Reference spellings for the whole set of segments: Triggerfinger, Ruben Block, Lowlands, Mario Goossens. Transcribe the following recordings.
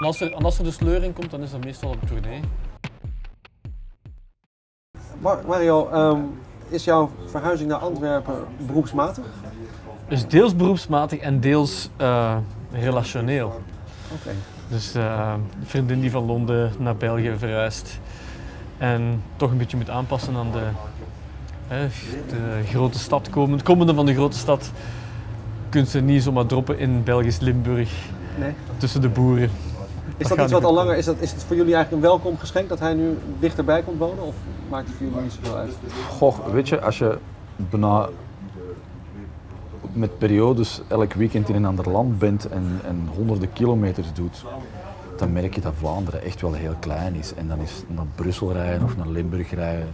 En als er dus sleuring komt, dan is dat meestal op tournee. Mario, is jouw verhuizing naar Antwerpen beroepsmatig? Dus deels beroepsmatig en deels relationeel. Okay. Dus een vriendin die van Londen naar België verhuist en toch een beetje moet aanpassen aan de grote stad komen. Komende van de grote stad kun je niet zomaar droppen in Belgisch Limburg, nee, tussen de boeren. Is dat iets wat al langer, is het voor jullie eigenlijk een welkom geschenk dat hij nu dichterbij komt wonen, of maakt het voor jullie niet zoveel uit? Goh, weet je, als je bijna met periodes elk weekend in een ander land bent en honderden kilometers doet, dan merk je dat Vlaanderen echt wel heel klein is. En dan is naar Brussel rijden of naar Limburg rijden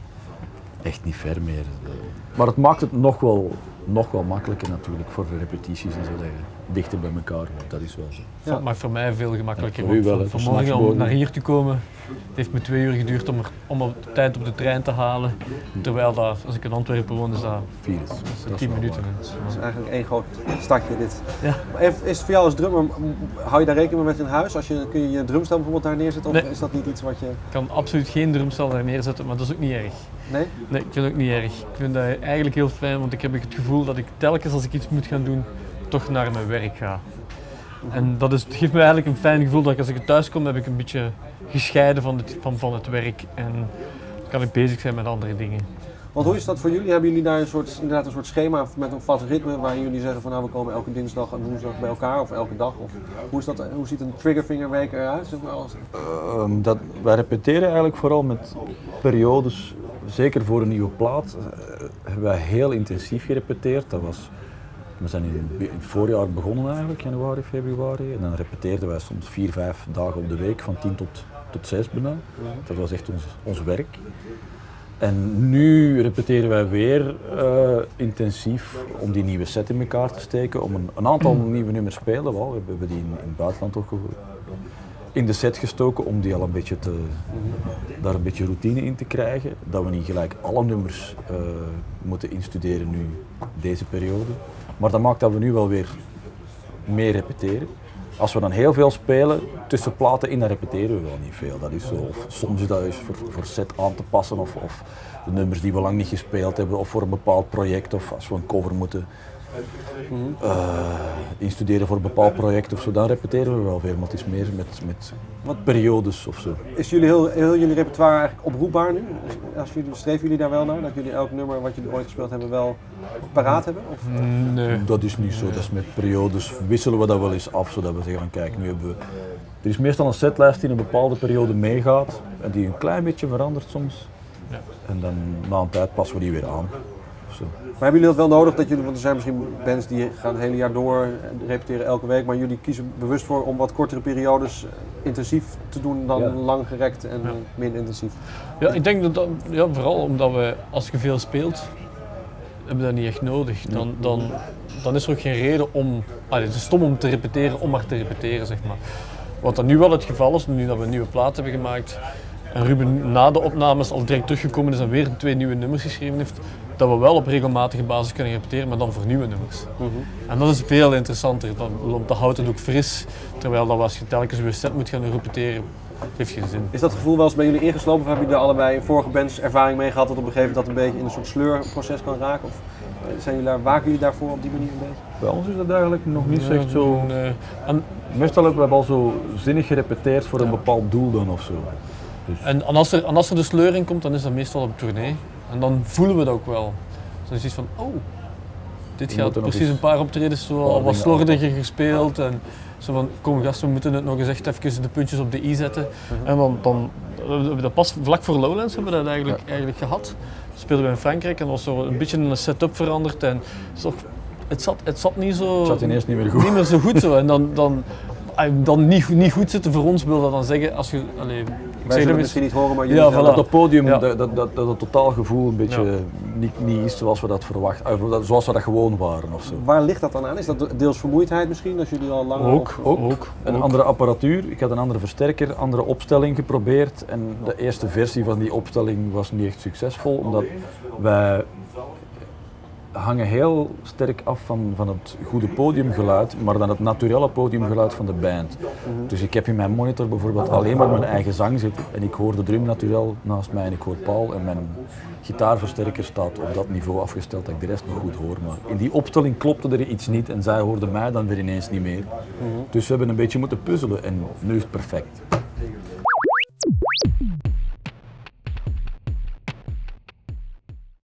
echt niet ver meer. Maar het maakt het nog wel makkelijker natuurlijk voor de repetities en zo, dat je dichter bij elkaar wordt. Dat is wel zo. Ja. Dat maakt voor mij veel gemakkelijker. Ja, wel, vanmorgen om naar hier te komen, het heeft me 2 uur geduurd om op tijd op de trein te halen. Terwijl dat, als ik in Antwerpen woon, is dat 10 minuten. Dat is eigenlijk één groot stadje dit. Ja. Is het voor jou als drummer, hou je daar rekening mee met in huis? Kun je je drumstel bijvoorbeeld daar neerzetten, of nee, is dat niet iets wat je... Ik kan absoluut geen drumstel daar neerzetten, maar dat is ook niet erg. Nee? Nee, ik vind het ook niet erg. Ik vind dat eigenlijk heel fijn, want ik heb het gevoel dat ik telkens als ik iets moet gaan doen, toch naar mijn werk ga. En het geeft me eigenlijk een fijn gevoel dat als ik thuis kom, heb ik een beetje gescheiden van het werk en kan ik bezig zijn met andere dingen. Want hoe is dat voor jullie? Hebben jullie daar inderdaad een soort schema met een vast ritme waarin jullie zeggen van nou, we komen elke dinsdag en woensdag bij elkaar of elke dag? Of hoe ziet een Triggerfinger week eruit? Zeg maar als... wij repeteren eigenlijk vooral met periodes, zeker voor een nieuwe plaat, hebben wij heel intensief gerepeteerd. We zijn in het voorjaar begonnen eigenlijk, januari, februari. En dan repeteerden wij soms 4, 5 dagen op de week, van 10 tot 6 bijna. Dat was echt ons werk. En nu repeteren wij weer intensief om die nieuwe set in elkaar te steken, om een aantal nieuwe nummers spelen. Wel, we hebben die in het buitenland toch in de set gestoken om die al een beetje daar een beetje routine in te krijgen. Dat we niet gelijk alle nummers moeten instuderen nu, deze periode. Maar dat maakt dat we nu wel weer meer repeteren. Als we dan heel veel spelen, tussen platen in, dan repeteren we wel niet veel. Dat is zo. Of soms is dat eens voor set aan te passen, of de nummers die we lang niet gespeeld hebben, of voor een bepaald project, of als we een cover moeten instuderen voor een bepaald project of zo, dan repeteren we wel veel, maar het is meer met wat periodes of zo. Is heel jullie repertoire eigenlijk oproepbaar nu? Streven jullie daar wel naar, dat jullie elk nummer wat jullie ooit gespeeld hebben wel paraat hebben? Of? Nee. Dat is niet zo, dat is met periodes wisselen we dat wel eens af, zodat we zeggen van kijk, nu hebben we... Er is meestal een setlijst die een bepaalde periode meegaat en die een klein beetje verandert soms. Ja. En dan na een tijd passen we die weer aan. Zo. Maar hebben jullie dat wel nodig, want er zijn misschien bands die gaan het hele jaar door, repeteren elke week, maar jullie kiezen bewust voor om wat kortere periodes intensief te doen dan langgerekt en minder intensief? Ja, ik denk dat vooral omdat als je veel speelt, hebben we dat niet echt nodig. Dan is er ook geen reden om, het is stom om te repeteren, om maar te repeteren, zeg maar. Wat dan nu wel het geval is, nu dat we een nieuwe plaat hebben gemaakt en Ruben na de opnames al direct teruggekomen is en weer 2 nieuwe nummers geschreven heeft, dat we wel op regelmatige basis kunnen repeteren, maar dan voor nieuwe nummers. En dat is veel interessanter, dan houdt het ook fris, terwijl dat als je telkens weer set moet gaan repeteren, heeft geen zin. Is dat gevoel wel eens bij jullie ingeslopen, of hebben jullie daar allebei in vorige bands ervaring mee gehad dat op een gegeven moment dat een beetje in een soort sleurproces kan raken? Of waken jullie daarvoor op die manier een beetje? Bij ons is dat eigenlijk nog niet echt zo... Nee. En meestal hebben we al zo zinnig gerepeteerd voor een bepaald doel dan of zo. Dus. En als er de sleuring komt, dan is dat meestal op tournee. En dan voelen we dat ook wel. Dus dan is het van, dit gaat precies een paar optredens zo al wat slordiger gespeeld. En zo van, kom gasten, we moeten het nog eens echt even de puntjes op de i zetten. En dan hebben we dat pas vlak voor Lowlands hebben we dat eigenlijk gehad. Dat speelden we in Frankrijk en dat was zo een beetje een setup veranderd. En het zat niet zo... Het zat ineens niet meer goed. Niet meer zo goed zo. En dan niet goed zitten voor ons wil dat dan zeggen, als je... Wij zullen het misschien niet horen, maar jullie dat op het podium, dat het totaalgevoel een beetje niet is zoals we dat verwachten, zoals we dat gewoon waren ofzo. Waar ligt dat dan aan? Is dat deels vermoeidheid misschien, als jullie al lang... Ook. Een andere apparatuur, ik had een andere versterker, een andere opstelling geprobeerd en de eerste versie van die opstelling was niet echt succesvol, omdat wij hangen heel sterk af van het goede podiumgeluid, maar dan het naturelle podiumgeluid van de band. Dus ik heb in mijn monitor bijvoorbeeld alleen maar mijn eigen zang zitten en ik hoor de drum naturel naast mij en ik hoor Paul en mijn gitaarversterker staat op dat niveau afgesteld dat ik de rest nog goed hoor. Maar in die opstelling klopte er iets niet en zij hoorde mij dan weer ineens niet meer. Dus we hebben een beetje moeten puzzelen en nu is het perfect.